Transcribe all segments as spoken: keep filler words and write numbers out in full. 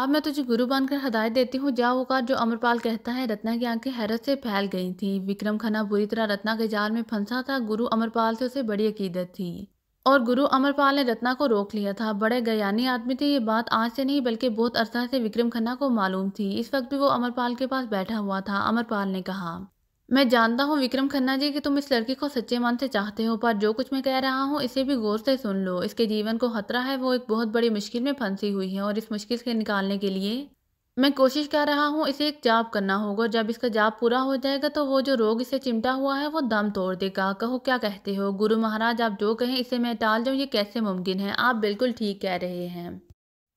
अब मैं तुझे गुरु बनकर हदायत देती हूँ, जा औकात। जो अमरपाल कहता है। रत्ना की आंखें हैरत से फैल गई थी। विक्रम खन्ना बुरी तरह रत्ना के जाल में फंसा था। गुरु अमरपाल से उसे बड़ी अकीदत थी और गुरु अमरपाल ने रत्ना को रोक लिया था। बड़े गयानी आदमी थे। ये बात आज से नहीं बल्कि बहुत अरसा से विक्रम खन्ना को मालूम थी। इस वक्त भी वो अमरपाल के पास बैठा हुआ था। अमरपाल ने कहा, मैं जानता हूँ विक्रम खन्ना जी कि तुम इस लड़की को सच्चे मन से चाहते हो, पर जो कुछ मैं कह रहा हूँ इसे भी गौर से सुन लो। इसके जीवन को खतरा है। वो एक बहुत बड़ी मुश्किल में फंसी हुई है और इस मुश्किल से निकालने के लिए मैं कोशिश कर रहा हूँ। इसे एक जाप करना होगा। जब इसका जाप पूरा हो जाएगा तो वो जो रोग इसे चिमटा हुआ है वो दम तोड़ देगा। कहो क्या कहते हो गुरु महाराज, आप जो कहें इसे मैं टाल जाऊँ, ये कैसे मुमकिन है? आप बिल्कुल ठीक कह रहे हैं।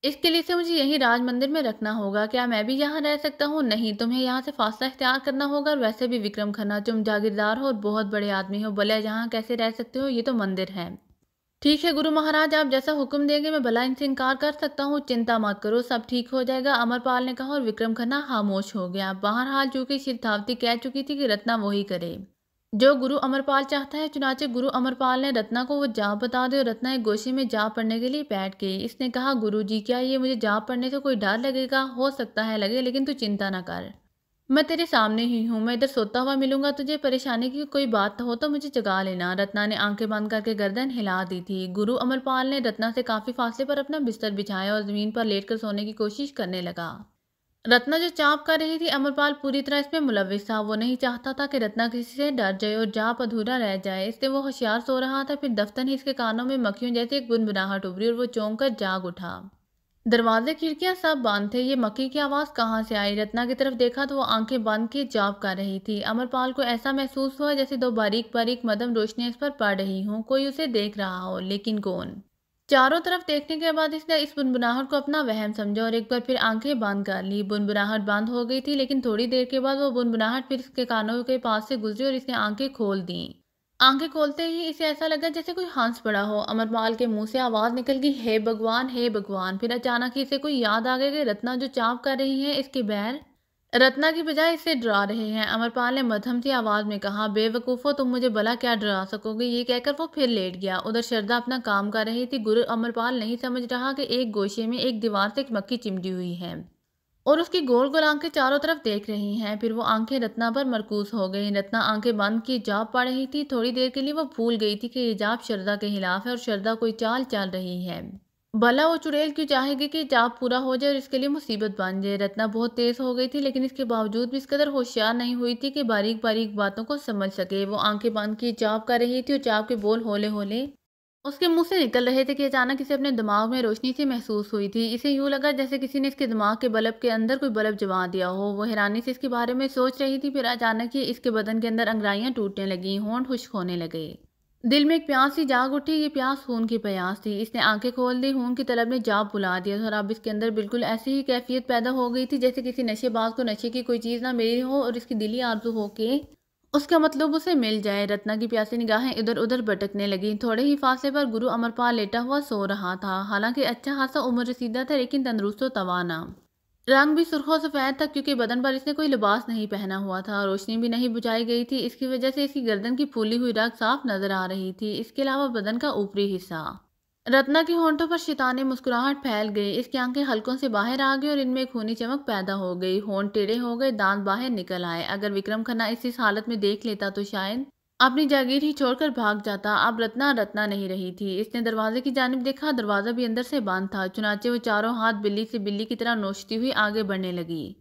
इसके लिए से मुझे यहीं राज मंदिर में रखना होगा। क्या मैं भी यहाँ रह सकता हूँ? नहीं, तुम्हें यहाँ से फासला इख्तियार करना होगा। और वैसे भी विक्रम खन्ना, तुम जागीरदार हो और बहुत बड़े आदमी हो, भला यहाँ कैसे रह सकते हो? ये तो मंदिर है। ठीक है गुरु महाराज, आप जैसा हुक्म देंगे मैं भला इनसे इनकार कर सकता हूँ। चिंता मत करो, सब ठीक हो जाएगा, अमरपाल ने कहा और विक्रम खन्ना खामोश हो गया। बहरहाल चूंकि शिद्धावती कह चुकी थी कि रत्ना वही करे जो गुरु अमरपाल चाहता है, चुनाचे गुरु अमरपाल ने रत्ना को वो जाप बता दे और रत्ना एक गोशी में जाप पढ़ने के लिए बैठ गई। इसने कहा, गुरुजी क्या ये मुझे जाप पढ़ने से कोई डर लगेगा? हो सकता है लगे, लेकिन तू चिंता ना कर, मैं तेरे सामने ही हूँ। मैं इधर सोता हुआ मिलूंगा तुझे। परेशानी की कोई बात हो तो मुझे जगा लेना। रत्ना ने आंखें बंद करके गर्दन हिला दी थी। गुरु अमरपाल ने रत्ना से काफी फासले पर अपना बिस्तर बिछाया और जमीन पर लेटकर सोने की कोशिश करने लगा। रत्ना जो जाप कर रही थी, अमरपाल पूरी तरह इसमें मुलविस था। वो नहीं चाहता था कि रत्ना किसी से डर जाए और जाप अधूरा रह जाए, इसलिए वो होशियार सो रहा था। फिर दफ्तर ही इसके कानों में मक्खियों जैसी एक गुनगुनाहट उभरी और वो चौंक कर जाग उठा। दरवाजे खिड़कियां सब बंद थे। ये मक्खी की आवाज़ कहाँ से आई? रत्ना की तरफ देखा तो वो आंखें बंद किए जाप कर रही थी। अमरपाल को ऐसा महसूस हुआ जैसे दो बारीक बारीक मध्यम रोशनियां इस पर पड़ रही हों, कोई उसे देख रहा हो, लेकिन कौन? चारों तरफ देखने के बाद इसने इस बुनबुनाहट को अपना वहम समझा और एक बार फिर आंखें बंद कर ली। बुनबुनाहट बंद हो गई थी, लेकिन थोड़ी देर के बाद वो बुनबुनाहट फिर इसके कानों के पास से गुजरी और इसने आंखें खोल दी। आंखें खोलते ही इसे ऐसा लगा जैसे कोई हंस पड़ा हो। अमरपाल के मुंह से आवाज़ निकल गई, हे भगवान, हे भगवान। फिर अचानक ही इसे कोई याद आ गया कि रत्ना जो चाप कर रही है इसके बैर रत्ना की बजाय इससे डरा रहे हैं। अमरपाल ने मध्यम सी आवाज़ में कहा, बेवकूफ़ो, तुम मुझे भला क्या डरा सकोगे? ये कहकर वो फिर लेट गया। उधर श्रद्धा अपना काम कर रही थी। गुरु अमरपाल नहीं समझ रहा कि एक गोशे में एक दीवार से एक मक्खी चिमटी हुई है और उसकी गोल गोल आंखें चारों तरफ देख रही हैं। फिर वो आंखें रत्ना पर मरकूज हो गई। रत्ना आंखें बंद की जाप पड़ रही थी। थोड़ी देर के लिए वो भूल गई थी कि ये जाप श्रद्धा के खिलाफ है और श्रद्धा कोई चाल चल रही है। भला वो चुड़ैल क्यों चाहेगी कि जाप पूरा हो जाए और इसके लिए मुसीबत बन जाए? रत्ना बहुत तेज हो गई थी, लेकिन इसके बावजूद भी इस कदर होशियार नहीं हुई थी कि बारीक बारीक बातों को समझ सके। वो आंखें बंद की जाप कर रही थी और जाप के बोल होले होले उसके मुंह से निकल रहे थे कि अचानक इसे अपने दिमाग में रोशनी सी महसूस हुई थी। इसे यूँ लगा जैसे किसी ने इसके दिमाग के बल्ब के अंदर कोई बल्ब जमा दिया हो। वो हैरानी से इसके बारे में सोच रही थी। फिर अचानक ही इसके बदन के अंदर अंगड़ाइयाँ टूटने लगीं, होंठ खुश्क होने लगे। दिल में एक प्यास ही जाग उठी। ये प्यास खून की प्यास थी। इसने आंखें खोल दी। खून की तलब ने जाप बुला दिया और अब इसके अंदर बिल्कुल ऐसी ही कैफियत पैदा हो गई थी जैसे किसी नशेबाज को नशे की कोई चीज़ ना मिली हो और इसकी दिली आरज़ू हो के उसका मतलब उसे मिल जाए। रत्ना की प्यासी निगाहें इधर उधर भटकने लगीं। थोड़े ही फासले पर गुरु अमरपाल लेटा हुआ सो रहा था। हालांकि अच्छा खासा उम्र रसीदा था, लेकिन तंदुरुस्त तवाना, रंग भी सुर्खों सफ़ेद था क्योंकि बदन पर इसने कोई लिबास नहीं पहना हुआ था। रोशनी भी नहीं बुझाई गई थी, इसकी वजह से इसकी गर्दन की फूली हुई रग साफ नजर आ रही थी। इसके अलावा बदन का ऊपरी हिस्सा। रत्ना के होंठों पर शैतानी मुस्कुराहट फैल गई। इसकी आंखें हलकों से बाहर आ गई और इनमें खूनी चमक पैदा हो गई। होंठ टेढ़े हो गए, दांत बाहर निकल आए। अगर विक्रम खन्ना इस, इस हालत में देख लेता तो शायद अपनी जागीर ही छोड़कर भाग जाता। अब रत्ना रत्ना नहीं रही थी। इसने दरवाजे की जानिब देखा, दरवाज़ा भी अंदर से बंद था। चुनाचे वो चारों हाथ बिल्ली से बिल्ली की तरह नोचती हुई आगे बढ़ने लगी।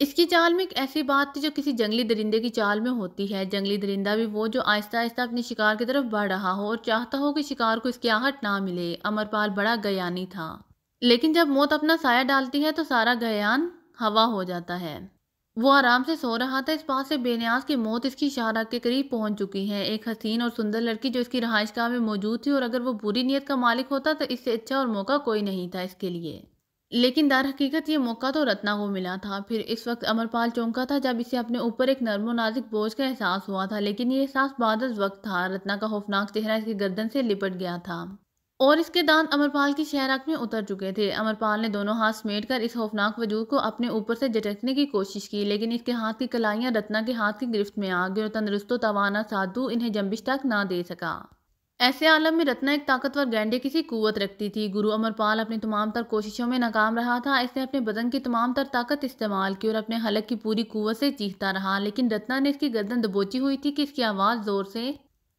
इसकी चाल में एक ऐसी बात थी जो किसी जंगली दरिंदे की चाल में होती है। जंगली दरिंदा भी वो जो आहिस्ता आहिस्ता अपने शिकार की तरफ बढ़ रहा हो और चाहता हो कि शिकार को इसकी आहट ना मिले। अमरपाल बड़ा गयानी था, लेकिन जब मौत अपना साया डालती है तो सारा गयान हवा हो जाता है। वो आराम से सो रहा था। इस बात से बेनियाज की मौत इसकी शाहराह के करीब पहुंच चुकी है। एक हसीन और सुंदर लड़की जो इसकी रहायशगाह में मौजूद थी, और अगर वो बुरी नीयत का मालिक होता तो इससे अच्छा और मौका कोई नहीं था इसके लिए। लेकिन दर हकीकत ये मौका तो रत्ना को मिला था। फिर इस वक्त अमरपाल चौंका था जब इसे अपने ऊपर एक नरमो नाजुक बोझ का एहसास हुआ था, लेकिन ये एहसास बादल वक्त था। रत्ना का खौफनाक चेहरा इसकी गर्दन से लिपट गया था और इसके दांत अमरपाल की शहराक में उतर चुके थे। अमरपाल ने दोनों हाथ समेटकर इस खौफनाक वजूद को अपने ऊपर से झटकने की कोशिश की, लेकिन इसके हाथ की कलाइयाँ रत्ना के हाथ की गिरफ्त में आ गई और तंदुरुस्त तवाना साधु इन्हें जंबिश तक ना दे सका। ऐसे आलम में रत्ना एक ताकतवर गैंडे की सी कुवत रखती थी। गुरु अमरपाल अपनी तमाम तर कोशिशों में नाकाम रहा था। इसने अपने बदन की तमाम तर ताकत इस्तेमाल की और अपने हलक की पूरी कुवत से चीखता रहा, लेकिन रत्ना ने इसकी गर्दन दबोची हुई थी कि इसकी आवाज़ ज़ोर से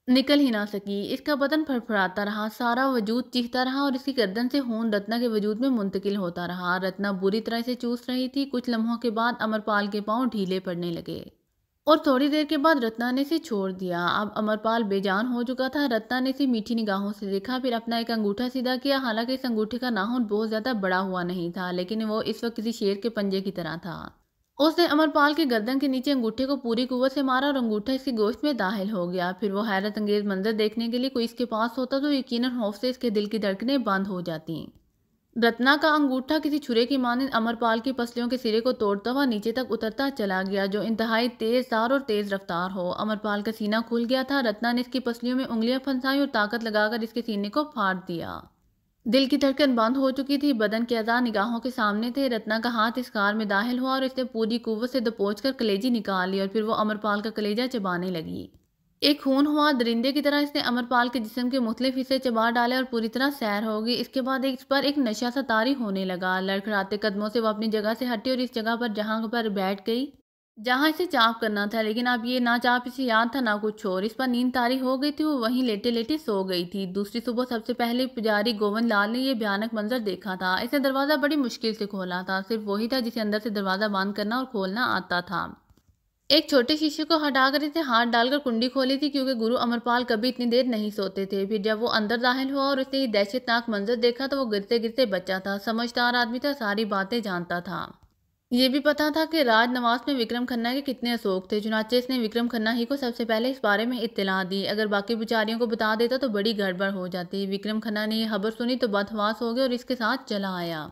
निकल ही ना सकी। इसका बदन फड़फड़ाता रहा, सारा वजूद चीखता रहा और इसकी गर्दन से खून रत्ना के वजूद में मुंतकिल होता रहा। रत्ना बुरी तरह से चूस रही थी। कुछ लम्हों के बाद अमरपाल के पाँव ढीले पड़ने लगे और थोड़ी देर के बाद रत्ना ने इसे छोड़ दिया। अब अमरपाल बेजान हो चुका था। रत्ना ने इसे मीठी निगाहों से देखा, फिर अपना एक अंगूठा सीधा किया। हालांकि इस अंगूठे का नाखून बहुत ज़्यादा बड़ा हुआ नहीं था, लेकिन वो इस वक्त किसी शेर के पंजे की तरह था। उसने अमरपाल के गर्दन के नीचे अंगूठे को पूरी कुव्वत से मारा और अंगूठा इसके गोश्त में दाखिल हो गया। फिर वो हैरत अंगेज़ मंजर देखने के लिए कोई इसके पास होता तो यकीनन खौफ से इसके दिल की धड़कनें बंद हो जाती। रत्ना का अंगूठा किसी छुरे की मानंद अमरपाल की पसलियों के सिरे को तोड़ता हुआ नीचे तक उतरता चला गया, जो इंतहाई तेज धार और तेज रफ्तार हो। अमरपाल का सीना खुल गया था। रत्ना ने इसकी पसलियों में उंगलियां फंसाई और ताकत लगाकर इसके सीने को फाड़ दिया। दिल की धड़कन बंद हो चुकी थी, बदन के अज़ा निगाहों के सामने थे। रत्ना का हाथ इस कार में दाखिल हुआ और इसने पूरी कुव्वत से दबोच कर कलेजी निकाल ली और फिर वो अमरपाल का कलेजा चबाने लगी। एक खून हुआ दरिंदे की तरह इसने अमरपाल के जिस्म के मुख्तलिफ हिस्से चबा डाले और पूरी तरह सैर हो गई। इसके बाद इस पर एक नशा सा तारी होने लगा। लड़खड़ाते कदमों से वह अपनी जगह से हटी और इस जगह पर जहाँ पर बैठ गई जहाँ इसे चाप करना था, लेकिन अब ये ना चाप इसे याद था ना कुछ और। इस पर नींद तारी हो गई थी। वो वहीं लेटे लेटे सो गई थी। दूसरी सुबह सबसे पहले पुजारी गोविंद लाल ने यह भयानक मंजर देखा था। इसने दरवाज़ा बड़ी मुश्किल से खोला था। सिर्फ वही था जिसे अंदर से दरवाज़ा बंद करना और खोलना आता था। एक छोटे शीशे को हटाकर इसे हाथ डालकर कुंडी खोली थी, क्योंकि गुरु अमरपाल कभी इतनी देर नहीं सोते थे। फिर जब वो अंदर दाखिल हुआ और उसने ये दहशतनाक मंजर देखा तो वो गिरते गिरते बच्चा था। समझदार आदमी था, सारी बातें जानता था। ये भी पता था कि राजनवास में विक्रम खन्ना के कितने अशोक थे। चुनाचे इसने विक्रम खन्ना ही को सबसे पहले इस बारे में इत्तला दी। अगर बाकी पुजारियों को बता देता तो बड़ी गड़बड़ हो जाती। विक्रम खन्ना ने यह खबर सुनी तो बदहवास हो गया और इसके साथ चला आया।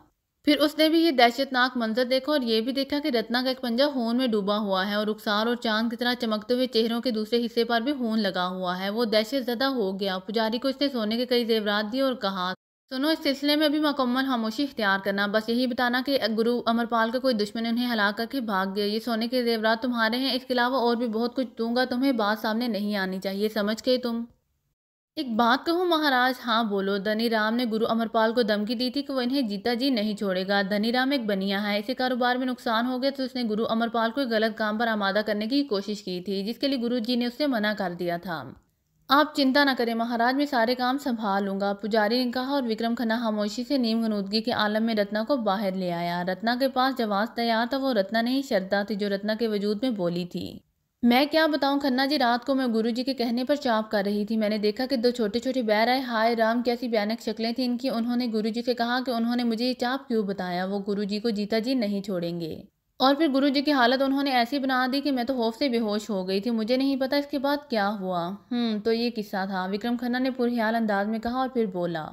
फिर उसने भी ये दहशतनाक मंजर देखा और ये भी देखा कि रत्ना का एक पंजा खून में डूबा हुआ है और रुखसार और चांद की तरह चमकते हुए चेहरों के दूसरे हिस्से पर भी खून लगा हुआ है। वो दहशतजदा हो गया। पुजारी को इसने सोने के कई जेवरात दिए और कहा, सुनो, इस सिलसिले में अभी मुकम्मल खामोशी इख्तियार करना। बस यही बताना कि गुरु अमरपाल का कोई दुश्मन उन्हें हला करके भाग गया। ये सोने के जेवरात तुम्हारे हैं। इसके अलावा और भी बहुत कुछ दूंगा। तुम्हें बात सामने नहीं आनी चाहिए, समझ के। तुम एक बात कहूँ महाराज? हाँ बोलो। धनीराम ने गुरु अमरपाल को धमकी दी थी कि वो इन्हें जीता जी नहीं छोड़ेगा। धनीराम एक बनिया है। इसे कारोबार में नुकसान हो गया तो उसने गुरु अमरपाल को एक गलत काम पर आमादा करने की कोशिश की थी, जिसके लिए गुरु जी ने उससे मना कर दिया था। आप चिंता न करें महाराज, मैं सारे काम संभाल लूँगा, पुजारी ने कहा और विक्रम खन्ना खामोशी से नीम गनूदगी के आलम में रत्ना को बाहर ले आया। रत्ना के पास जवाब तैयार था। वो रत्ना नहीं, श्रद्धा थी जो रत्ना के वजूद में बोली थी। मैं क्या बताऊं खन्ना जी, रात को मैं गुरुजी के कहने पर चाप कर रही थी। मैंने देखा कि दो छोटे छोटे बैर आए। हाय राम, कैसी भयानक शक्लें थी इनकी। उन्होंने गुरुजी से कहा कि उन्होंने मुझे ये चाप क्यों बताया। वो गुरुजी को जीता जी नहीं छोड़ेंगे। और फिर गुरुजी की हालत उन्होंने ऐसी बना दी कि मैं तो खौफ से बेहोश हो गई थी। मुझे नहीं पता इसके बाद क्या हुआ। हम्म तो ये किस्सा था, विक्रम खन्ना ने पुरहियाल अंदाज में कहा और फिर बोला,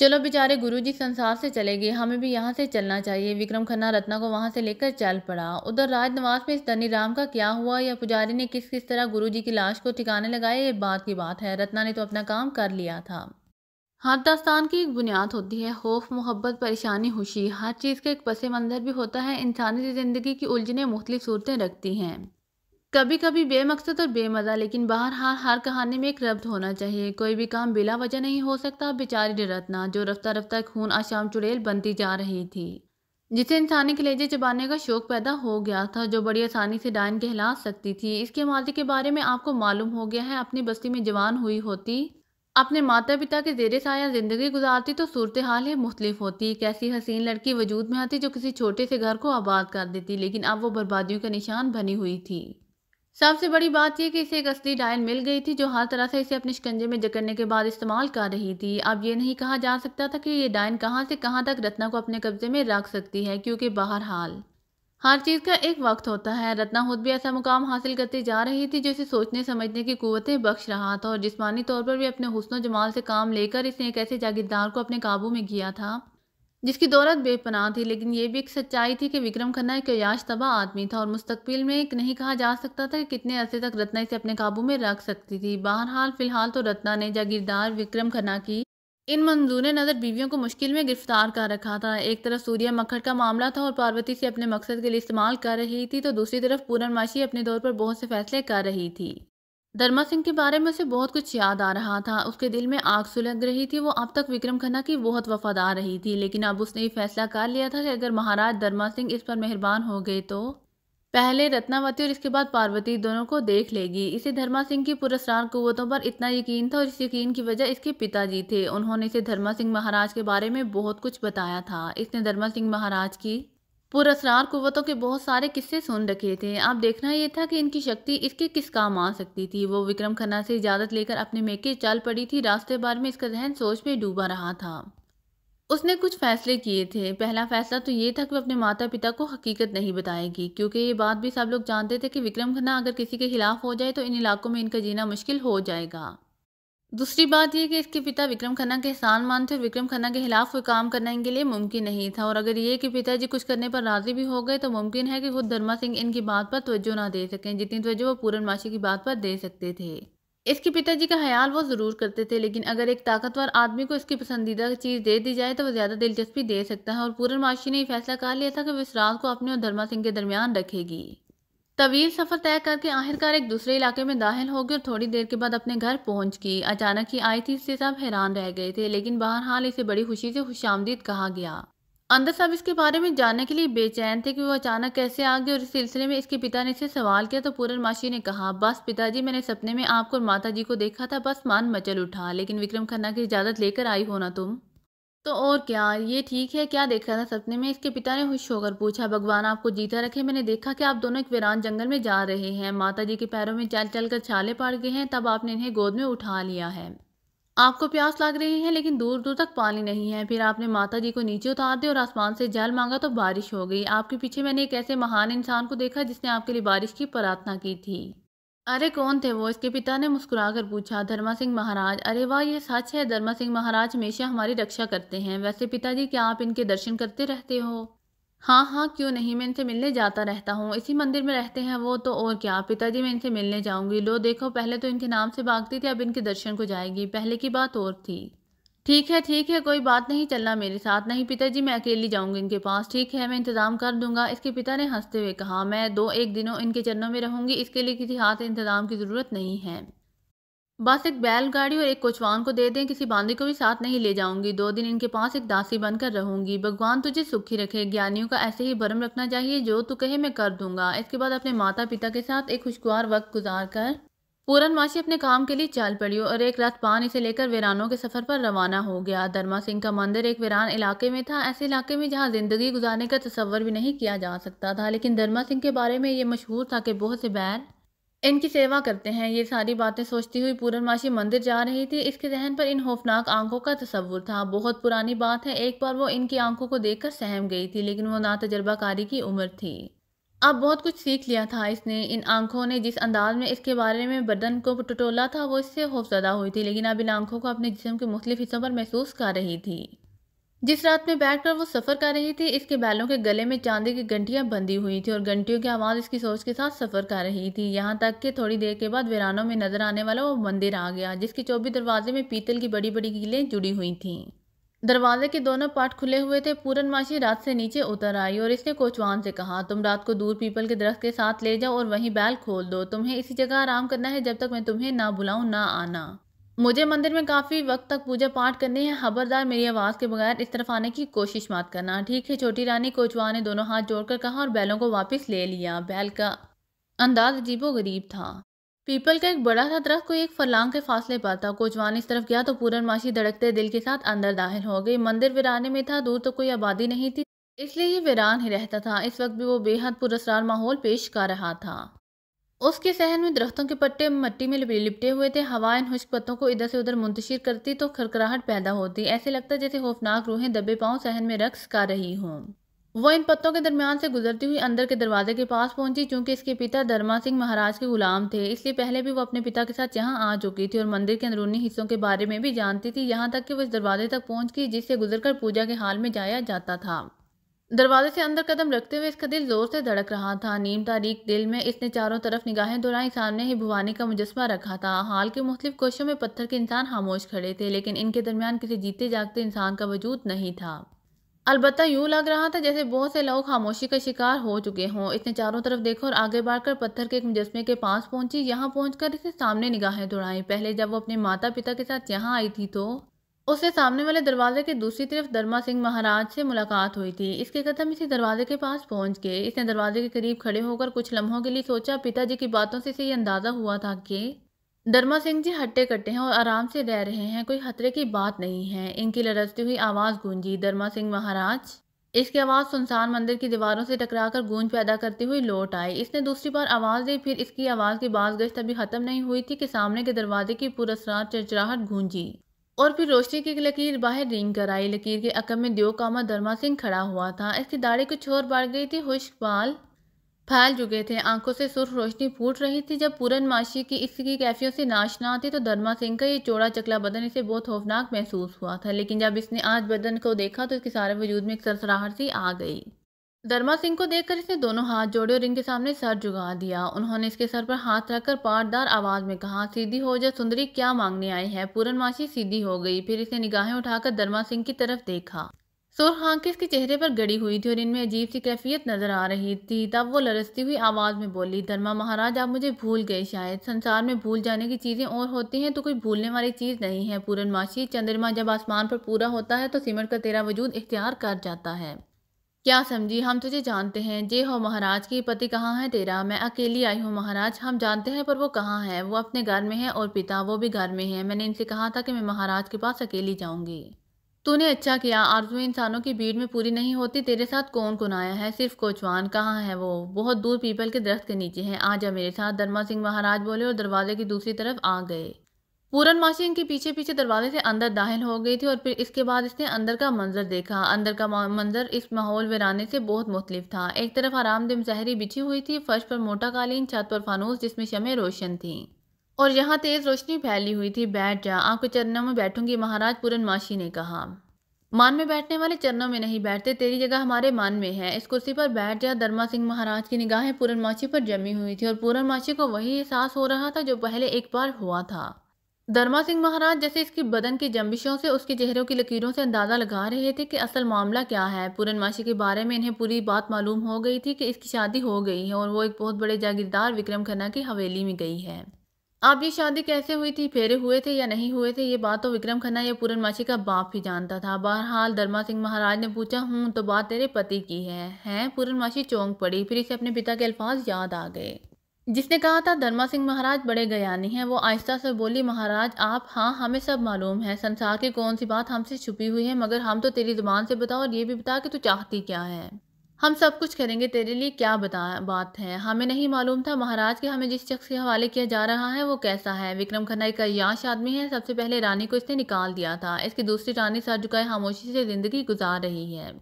चलो बेचारे गुरुजी संसार से चले गए, हमें भी यहाँ से चलना चाहिए। विक्रम खन्ना रत्ना को वहाँ से लेकर चल पड़ा। उधर राजनवास में इस धनीराम का क्या हुआ या पुजारी ने किस किस तरह गुरुजी की लाश को ठिकाने लगाया, ये बात की बात है। रत्ना ने तो अपना काम कर लिया था। हर दास्तान की एक बुनियाद होती है, खौफ, मोहब्बत, परेशानी, खुशी। हर चीज़ का एक पस मंज़र भी होता है। इंसानी ज़िंदगी की उलझने मुख्तलिफ सूरतें रखती हैं, कभी कभी बेमकसद और बेमज़ा, लेकिन बहरहाल हर कहानी में एक रब्त होना चाहिए। कोई भी काम बिला वजह नहीं हो सकता। बेचारी रत्ना जो रफ्ता रफ्ता खून आशाम चुड़ैल बनती जा रही थी, जिसे इंसानी कलेजे चबाने का शौक़ पैदा हो गया था, जो बड़ी आसानी से डायन कहला सकती थी। इसके माजी के बारे में आपको मालूम हो गया है। अपनी बस्ती में जवान हुई होती, अपने माता पिता के ज़ेरे साया ज़िंदगी गुजारती तो सूरत हाल है मुख्तलिफ होती। कैसी हसीन लड़की वजूद में आती जो किसी छोटे से घर को आबाद कर देती, लेकिन अब वो बर्बादियों का निशान बनी हुई थी। सबसे बड़ी बात यह कि इसे एक असली डायल मिल गई थी, जो हर तरह से इसे अपने शिकंजे में जकड़ने के बाद इस्तेमाल कर रही थी। अब ये नहीं कहा जा सकता था कि ये डायन कहाँ से कहाँ तक रत्ना को अपने कब्जे में रख सकती है, क्योंकि बहरहाल हर चीज़ का एक वक्त होता है। रत्ना खुद भी ऐसा मुकाम हासिल करती जा रही थी जो इसे सोचने समझने की कुव्वतें बख्श रहा था, और जिस्मानी तौर पर भी अपने हुस्न जमाल से काम लेकर इसने एक ऐसे जागीरदार को अपने काबू में किया था जिसकी दौलत बेपनाह थी। लेकिन यह भी एक सच्चाई थी कि विक्रम खन्ना एक याशतबा आदमी था और मुस्तकबिल में एक नहीं कहा जा सकता था कि कितने अरसे तक रत्ना इसे अपने काबू में रख सकती थी। बहरहाल फिलहाल तो रत्ना ने जागीरदार विक्रम खन्ना की इन मंजूर नज़र बीवियों को मुश्किल में गिरफ्तार कर रखा था। एक तरफ सूर्या मुखट का मामला था और पार्वती से अपने मकसद के लिए इस्तेमाल कर रही थी, तो दूसरी तरफ पूर्णमासी अपने दौर पर बहुत से फैसले कर रही थी। धर्मा सिंह के बारे में उसे बहुत कुछ याद आ रहा था। उसके दिल में आग सुलग रही थी। वो अब तक विक्रम खन्ना की बहुत वफादार रही थी, लेकिन अब उसने ये फैसला कर लिया था कि अगर महाराज धर्मा सिंह इस पर मेहरबान हो गए तो पहले रत्नावती और इसके बाद पार्वती दोनों को देख लेगी। इसे धर्मा सिंह की पुरस्कार कुव्वतों पर इतना यकीन था और इस यकीन की वजह इसके पिताजी थे। उन्होंने इसे धर्मा सिंह महाराज के बारे में बहुत कुछ बताया था। इसने धर्मा सिंह महाराज की पुरस्कार कुव्वतों के बहुत सारे किस्से सुन रखे थे। अब देखना यह था कि इनकी शक्ति इसके किस काम आ सकती थी। वो विक्रम खन्ना से इजाज़त लेकर अपने मेके चल पड़ी थी। रास्ते भर में इसका जहन सोच में डूबा रहा था। उसने कुछ फैसले किए थे। पहला फैसला तो ये था कि वह अपने माता पिता को हकीकत नहीं बताएगी, क्योंकि ये बात भी सब लोग जानते थे कि विक्रम खन्ना अगर किसी के खिलाफ हो जाए तो इन इलाकों में इनका जीना मुश्किल हो जाएगा। दूसरी बात यह कि इसके पिता विक्रम खन्ना के एहसान मानते और विक्रम खन्ना के खिलाफ कोई काम करना इनके लिए मुमकिन नहीं था। और अगर ये कि पिताजी कुछ करने पर राजी भी हो गए तो मुमकिन है कि खुद धर्मा सिंह इनकी बात पर तवज्जो ना दे सकें जितनी तवज्जो वो पूर्णमासी की बात पर दे सकते थे। इसके पिताजी का ख्याल वो ज़रूर करते थे, लेकिन अगर एक ताकतवर आदमी को इसकी पसंदीदा चीज़ दे दी जाए तो वह ज़्यादा दिलचस्पी दे सकता है। और पूर्णमासी ने यह फैसला कर लिया था कि वह इस रात को अपने और धर्मा सिंह के दरमियान रखेगी। तवील सफ़र तय करके आखिरकार एक दूसरे इलाके में दाखिल हो गई और थोड़ी देर के बाद अपने घर पहुंच गई। अचानक ही आई थी, इससे सब हैरान रह गए थे, लेकिन बहरहाल इसे बड़ी खुशी से खुशामदीद कहा गया। अंदर सब इसके बारे में जानने के लिए बेचैन थे कि वो अचानक कैसे आ गई और इस सिलसिले में इसके पिता ने इससे सवाल किया तो पूर्णमासी ने कहा, बस पिताजी मैंने सपने में आपको और माता जी को देखा था, बस मन मचल उठा। लेकिन विक्रम खन्ना की इजाज़त लेकर आई हो ना तुम, तो और क्या, ये ठीक है, क्या देखा था सपने में? इसके पिता ने खुश होकर पूछा। भगवान आपको जीता रखे, मैंने देखा कि आप दोनों एक वीरान जंगल में जा रहे हैं, माता जी के पैरों में चल चल कर छाले पड़ गए हैं, तब आपने इन्हें गोद में उठा लिया है। आपको प्यास लग रही है लेकिन दूर दूर तक पानी नहीं है, फिर आपने माता जी को नीचे उतार दिया और आसमान से जल मांगा तो बारिश हो गई। आपके पीछे मैंने एक ऐसे महान इंसान को देखा जिसने आपके लिए बारिश की प्रार्थना की थी। अरे कौन थे वो? इसके पिता ने मुस्कुराकर पूछा। धर्मा सिंह महाराज। अरे वाह, ये सच है, धर्मा सिंह महाराज हमेशा हमारी रक्षा करते हैं। वैसे पिताजी क्या आप इनके दर्शन करते रहते हो? हाँ हाँ क्यों नहीं, मैं इनसे मिलने जाता रहता हूँ, इसी मंदिर में रहते हैं वो। तो और क्या पिताजी, मैं इनसे मिलने जाऊँगी। लो देखो, पहले तो इनके नाम से भागती थी, अब इनके दर्शन को जाएगी, पहले की बात और थी। ठीक है ठीक है, कोई बात नहीं, चलना मेरे साथ। नहीं पिताजी, मैं अकेली जाऊंगी इनके पास। ठीक है, मैं इंतज़ाम कर दूंगा। इसके पिता ने हंसते हुए कहा, मैं दो एक दिनों इनके चरणों में रहूंगी, इसके लिए किसी हाथ इंतज़ाम की ज़रूरत नहीं है। बस एक बैलगाड़ी और एक कोचवान को दे दें, किसी बांदी को भी साथ नहीं ले जाऊंगी। दो दिन इनके पास एक दासी बनकर रहूंगी। भगवान तुझे सुखी रखे। ज्ञानियों का ऐसे ही भरम रखना चाहिए, जो तू कहे मैं कर दूंगा। इसके बाद अपने माता पिता के साथ एक खुशगवार वक्त गुजार कर पूर्णमासी अपने काम के लिए चल पड़ी और एक रात पान इसे लेकर वीरानों के सफर पर रवाना हो गया। धर्मा सिंह का मंदिर एक वीरान इलाके में था, ऐसे इलाके में जहां जिंदगी गुजारने का तस्वर भी नहीं किया जा सकता था। लेकिन धर्मा सिंह के बारे में ये मशहूर था कि बहुत से बैर इनकी सेवा करते हैं। ये सारी बातें सोचती हुई पूर्णमासी मंदिर जा रही थी। इसके जहन पर इन खौफनाक आंखों का तस्वुर था। बहुत पुरानी बात है, एक बार वो इनकी आंखों को देखकर सहम गई थी, लेकिन वो ना तजर्बाकारी की उम्र थी। अब बहुत कुछ सीख लिया था इसने। इन आंखों ने जिस अंदाज में इसके बारे में बदन को टटोला था वो इससे खौफजदा हुई थी, लेकिन अब इन आंखों को अपने जिस्म के मुख्तलिफ हिस्सों पर महसूस कर रही थी। जिस रात में बैठकर वो सफ़र कर रही थी, इसके बैलों के गले में चांदी की घंटियां बंधी हुई थी और घंटियों की आवाज़ इसकी सोच के साथ सफ़र कर रही थी। यहाँ तक कि थोड़ी देर के बाद वीरानों में नजर आने वाला वो मंदिर आ गया, जिसके चौबीस दरवाजे में पीतल की बड़ी बड़ी कीलें जुड़ी हुई थीं। दरवाजे के दोनों पार्ट खुले हुए थे। पूर्णमासी रात से नीचे उतर आई और इसने कोचवान से कहा, तुम रात को दूर पीपल के दरख्त के साथ ले जाओ और वहीं बैल खोल दो। तुम्हें इसी जगह आराम करना है, जब तक मैं तुम्हें ना बुलाऊं ना आना। मुझे मंदिर में काफ़ी वक्त तक पूजा पाठ करनी है, खबरदार मेरी आवाज़ के बगैर इस तरफ आने की कोशिश मत करना। ठीक है छोटी रानी, कोचवान ने दोनों हाथ जोड़कर कहा और बैलों को वापस ले लिया। बैल का अंदाज अजीबो गरीब था। पीपल का एक बड़ा सा दरख्त कोई एक फरलांग के फासले पर था। कोचवान इस तरफ गया तो पूर्णमासी धड़कते दिल के साथ अंदर दाखिल हो गई। मंदिर वीराने में था, दूर तो कोई आबादी नहीं थी, इसलिए ये वीरान ही रहता था। इस वक्त भी वो बेहद पुरस्कार माहौल पेश कर रहा था। उसके सहन में दरख्तों के पत्ते मिट्टी में लिपटे हुए थे। हवा इन खुश्क पत्तों को इधर से उधर मुंतशिर करती तो खरखराहट पैदा होती। ऐसे लगता जैसे खौफनाक रूहें दबे पाँव सहन में रक्स कर रही हों। वह इन पत्तों के दरमियान से गुजरती हुई अंदर के दरवाजे के पास पहुंची। चूंकि इसके पिता धर्मा सिंह महाराज के गुलाम थे, इसलिए पहले भी वो अपने पिता के साथ यहाँ आ चुकी थी और मंदिर के अंदरूनी हिस्सों के बारे में भी जानती थी। यहाँ तक कि वो इस दरवाजे तक पहुँच गई जिससे गुजरकर पूजा के हाल में जाया जाता था। दरवाजे से अंदर कदम रखते हुए इसका दिल जोर से धड़क रहा था। नीम तारीख दिल में इसने चारों तरफ निगाहें दौड़ाई। सामने ही भवानी का मुजस्मा रखा था। हाल के मुख्तलिफ कोशों में पत्थर के इंसान खामोश खड़े थे, लेकिन इनके दरमियान किसी जीते जागते इंसान का वजूद नहीं था। अलबत्ता यूं लग रहा था जैसे बहुत से लोग खामोशी का शिकार हो चुके हों। इसने चारों तरफ देखा और आगे बढ़कर पत्थर के एक मुजस्मे के पास पहुंची। यहाँ पहुंचकर इसने सामने निगाहें दौड़ाई। पहले जब वो अपने माता पिता के साथ यहाँ आई थी तो उससे सामने वाले दरवाजे के दूसरी तरफ धर्मा सिंह महाराज से मुलाकात हुई थी। इसके कदम इसी दरवाजे के पास पहुंच गए। इसने दरवाजे के करीब खड़े होकर कुछ लम्हों के लिए सोचा। पिताजी की बातों से इसे ये अंदाज़ा हुआ था कि धर्मा सिंह जी हट्टे कट्टे हैं और आराम से रह रहे हैं, कोई खतरे की बात नहीं है। इनकी लरजती हुई आवाज़ गूंजी। धर्मा सिंह महाराज इसकी आवाज़ सुनसान मंदिर की दीवारों से टकराकर गूंज पैदा करती हुई लौट आई। इसने दूसरी बार आवाज़ दी, फिर इसकी आवाज़ की बाज़गश्त अभी ख़त्म नहीं हुई थी कि सामने के दरवाजे की पुरस्कार चरचराहट गूंजी और फिर रोशनी की लकीर बाहर रिंग कर आई। लकीर के अकब में द्योकामा धर्मा सिंह खड़ा हुआ था। इसकी दाढ़ी कुछ और बढ़ गई थी, खुश्क बाल फैल चुके थे, आंखों से सुर्ख रोशनी फूट रही थी। जब पूर्णमासी की इसकी कैफियों से नाशना थी तो धर्मा सिंह का ये चौड़ा चकला बदन इसे बहुत खौफनाक महसूस हुआ था, लेकिन जब इसने आज बदन को देखा तो इसके सारे वजूद में एक सरसराहट सी आ गई। धर्मा सिंह को देखकर इसने दोनों हाथ जोड़े और इनके सामने सर झुका दिया। उन्होंने इसके सर पर हाथ रखकर पाटदार आवाज में कहा, सीधी हो जा सुंदरी, क्या मांगने आई है। पूर्णमासी सीधी हो गई। फिर इसने निगाहें उठाकर धर्मा सिंह की तरफ देखा। सुर्ख आंखें इसके चेहरे पर गड़ी हुई थी और इनमें अजीब सी कैफियत नजर आ रही थी। तब वो लरसती हुई आवाज़ में बोली, धर्मा महाराज आप मुझे भूल गए शायद। संसार में भूल जाने की चीज़ें और होती हैं तो कोई भूलने वाली चीज़ नहीं है। पूर्णमासी, चंद्रमा जब आसमान पर पूरा होता है तो सिमट कर तेरा वजूद इख्तियार कर जाता है। क्या समझी, हम तुझे जानते हैं। जे हो महाराज की पति कहाँ है तेरा। मैं अकेली आई हूँ महाराज। हम जानते हैं पर वो कहाँ है। वो अपने घर में है और पिता वो भी घर में है। मैंने इनसे कहा था कि मैं महाराज के पास अकेली जाऊँगी। तूने अच्छा किया। आरज़ू इंसानों की भीड़ में पूरी नहीं होती। तेरे साथ कौन कौन आया है। सिर्फ कोचवान कहाँ है। वो बहुत दूर पीपल के दरख्त के नीचे है। आ जा मेरे साथ, धर्मा सिंह महाराज बोले और दरवाजे की दूसरी तरफ आ गए। पूर्णमासी इनके पीछे पीछे दरवाजे से अंदर दाखिल हो गई थी और फिर इसके बाद इसने अंदर का मंजर देखा। अंदर का मंजर इस माहौल वीराने से बहुत मुख्तलिफ था। एक तरफ आरामदेह मुसहरी बिछी हुई थी, फर्श पर मोटा कालीन, छत पर फानूस जिसमें शमें रोशन थी और यहाँ तेज रोशनी फैली हुई थी। बैठ जा, आपके चरणों में बैठूंगी महाराज, पूर्णमासी ने कहा। मान में बैठने वाले चरणों में नहीं बैठते, तेरी जगह हमारे मान में है, इस कुर्सी पर बैठ जा। धर्मा सिंह महाराज की निगाहें पूर्णमासी पर जमी हुई थी और पूर्णमासी को वही एहसास हो रहा था जो पहले एक बार हुआ था। धर्मा सिंह महाराज जैसे इसकी बदन की जंबिशों से, उसके चेहरों की लकीरों से अंदाज़ा लगा रहे थे कि असल मामला क्या है। पूर्णमासी के बारे में इन्हें पूरी बात मालूम हो गई थी कि इसकी शादी हो गई है और वो एक बहुत बड़े जागीरदार विक्रम खन्ना की हवेली में गई है। अब ये शादी कैसे हुई थी, फेरे हुए थे या नहीं हुए थे, ये बात तो विक्रम खन्ना या पूर्णमासी का बाप ही जानता था। बहरहाल धर्मा सिंह महाराज ने पूछा, हूँ तो बात तेरे पति की है हैं पूर्णमासी चौंक पड़ी। फिर इसे अपने पिता के अल्फाज याद आ गए जिसने कहा था धर्मा सिंह महाराज बड़े गयानी हैं। वो आहिस्ता से बोली, महाराज आप, हाँ हमें सब मालूम है। संसार की कौन सी बात हमसे छुपी हुई है, मगर हम तो तेरी जुबान से बताओ और ये भी बता कि तू चाहती क्या है। हम सब कुछ करेंगे तेरे लिए, क्या बता बात है। हमें नहीं मालूम था महाराज कि हमें जिस शख्स के हवाले किया जा रहा है वो कैसा है। विक्रम खन्ना एक अय्याश आदमी है। सबसे पहले रानी को इसने निकाल दिया था। इसकी दूसरी रानी सर झुकाए खामोशी से जिंदगी गुजार रही है।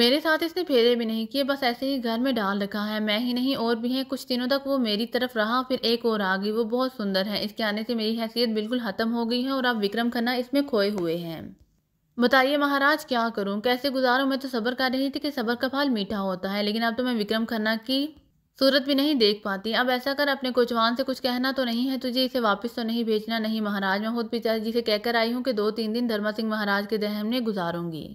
मेरे साथ इसने फेरे भी नहीं किए, बस ऐसे ही घर में डाल रखा है। मैं ही नहीं और भी हैं। कुछ दिनों तक वो मेरी तरफ रहा, फिर एक और आ गई। वो बहुत सुंदर है। इसके आने से मेरी हैसियत बिल्कुल ख़त्म हो गई है और अब विक्रम खन्ना इसमें खोए हुए हैं। बताइए महाराज क्या करूं, कैसे गुजारूं। मैं तो सब्र कर रही थी कि सब्र का फल मीठा होता है, लेकिन अब तो मैं विक्रम खन्ना की सूरत भी नहीं देख पाती। अब ऐसा कर, अपने कोचवान से कुछ कहना तो नहीं है तुझे, इसे वापस तो नहीं भेजना। नहीं महाराज, मैं खुद पिताजी से कहकर आई हूँ कि दो तीन दिन धर्मा सिंह महाराज के दहम में गुजारूंगी।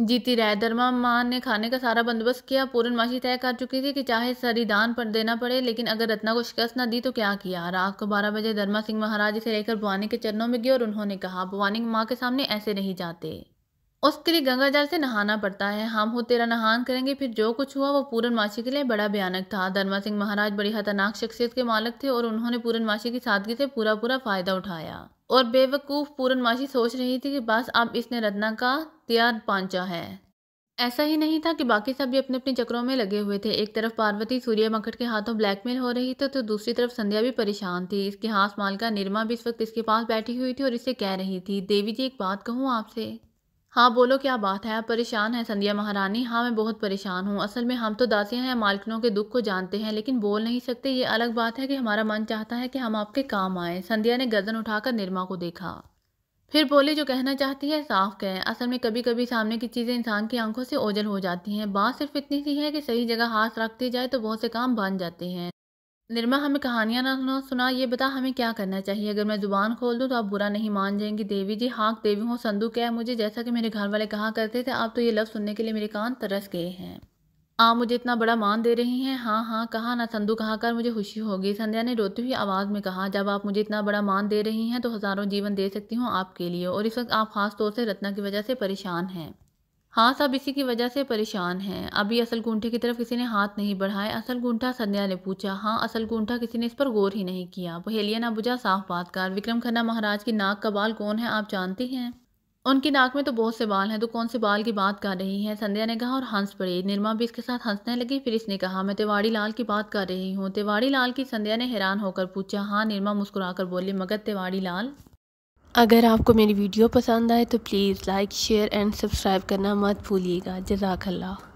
जीती रह। धर्मा मान ने खाने का सारा बंदोबस्त किया। पूर्णमासी तय कर चुकी थी कि चाहे सरीदान पर देना पड़े, लेकिन अगर रत्ना को शिकस्त न दी तो क्या किया। रात को बारह बजे धर्मा सिंह महाराज इसे लेकर भवानी के चरणों में गए और उन्होंने कहा, भवानी माँ के सामने ऐसे नहीं जाते, उसके लिए गंगा जल से नहाना पड़ता है। हम हो तेरा नहान करेंगे। फिर जो कुछ हुआ वो पूर्णमासी के लिए बड़ा भयानक था। धर्मा सिंह महाराज बड़ी खतरनाक शख्सियत के मालिक थे और उन्होंने पूर्णमासी की सादगी से पूरा पूरा फ़ायदा उठाया और बेवकूफ़ पूर्णमासी सोच रही थी कि बस अब इसने रत्ना का त्यार पांचा है। ऐसा ही नहीं था कि बाकी सब भी अपने अपने चक्रों में लगे हुए थे। एक तरफ पार्वती सूर्य मुखट के हाथों ब्लैकमेल हो रही थी तो दूसरी तरफ संध्या भी परेशान थी। इसकी हाथ मालका निर्मा भी इस वक्त इसके पास बैठी हुई थी और इससे कह रही थी, देवी जी एक बात कहूँ आपसे। हाँ बोलो क्या बात है। आप परेशान हैं संध्या महारानी। हाँ मैं बहुत परेशान हूँ। असल में हम तो दासियाँ हैं, मालकिनों के दुख को जानते हैं, लेकिन बोल नहीं सकते। ये अलग बात है कि हमारा मन चाहता है कि हम आपके काम आए। संध्या ने गर्दन उठाकर निर्मा को देखा, फिर बोली, जो कहना चाहती है साफ कहें। असल में कभी कभी सामने की चीज़ें इंसान की आंखों से ओझल हो जाती हैं। बात सिर्फ इतनी सी है कि सही जगह हाथ रख दी जाए तो बहुत से काम बन जाते हैं। निर्मा, हमें कहानियाँ ना सुना, ये बता हमें क्या करना चाहिए। अगर मैं ज़ुबान खोल दूँ तो आप बुरा नहीं मान जाएंगी। देवी जी, हाँ देवी हूँ, संदूक है मुझे, जैसा कि मेरे घर वाले कहा करते थे। आप तो ये लफ्ज़ सुनने के लिए मेरे कान तरस गए हैं। आप मुझे इतना बड़ा मान दे रही हैं। हाँ हाँ कहा ना संदू, कहा कर मुझे खुशी होगी। संध्या ने रोती हुई आवाज़ में कहा, जब आप मुझे इतना बड़ा मान दे रही हैं तो हज़ारों जीवन दे सकती हूँ आपके लिए, और इस वक्त आप खास तौर से रत्ना की वजह से परेशान हैं। हाँ सब इसी की वजह से परेशान हैं। अभी असल गुंठे की तरफ किसी ने हाथ नहीं बढ़ाया। असल गुंठा? संध्या ने पूछा। हाँ असल गुंठा, किसी ने इस पर गौर ही नहीं किया। पहेलियाँ ना बुझा, साफ बात कर। विक्रम खन्ना महाराज की नाक का बाल कौन है आप जानती हैं? उनकी नाक में तो बहुत से बाल हैं, तो कौन से बाल की बात कर रही हैं? संध्या ने कहा और हंस पड़ी। निर्मा भी इसके साथ हंसने लगी। फिर इसने कहा, मैं तिवारी लाल की बात कर रही हूँ। तिवारी लाल की? संध्या ने हैरान होकर पूछा। हाँ निर्मा मुस्कुराकर बोली, मगर तिवारी लाल। अगर आपको मेरी वीडियो पसंद आए तो please like share and subscribe करना मत भूलिएगा। जज़ाकल्लाह।